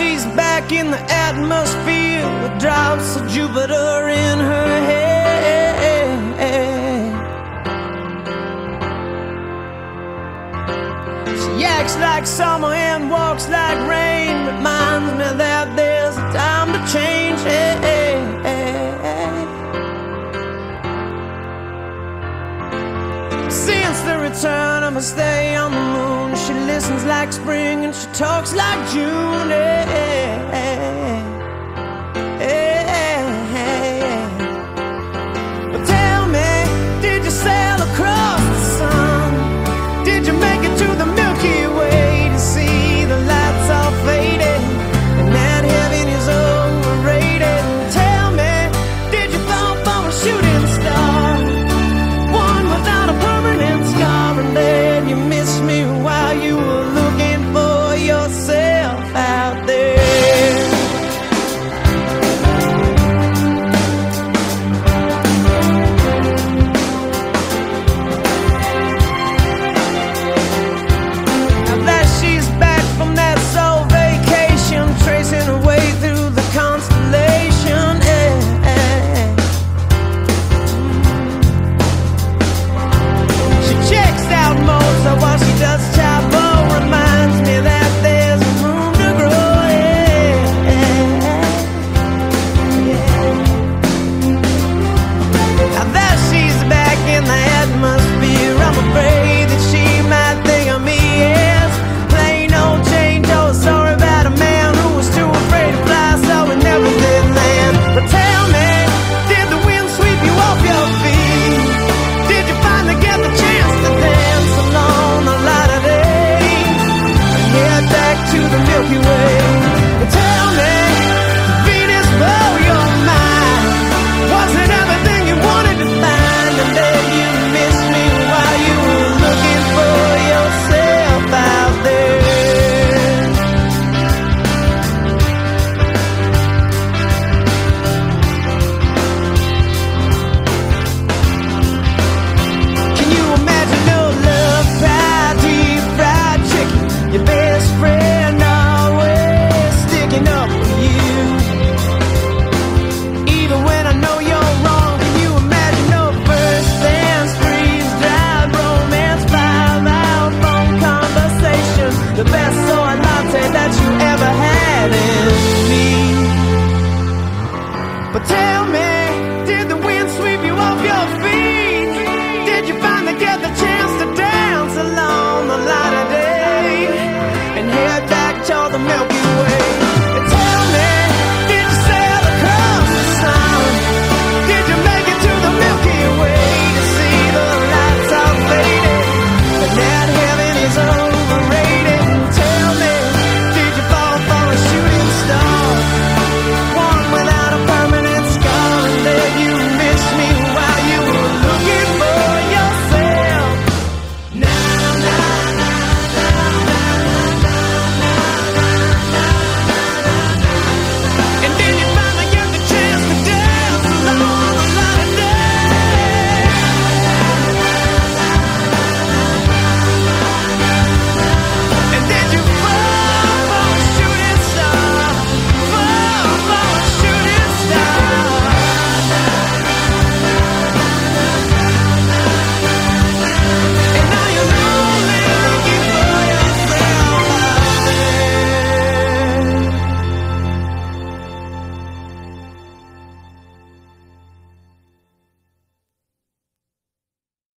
she's back in the atmosphere with drops of Jupiter in her head. She acts like summer and walks like rain, reminds me that there's a time to change. Since the return of her stay on the moon, she listens like spring and she talks like June. But tell me, did you sail across the sun? Did you make it to the Milky Way to see the lights all faded and that heaven is overrated? Tell me, did you fall for a shooting star? Tell me.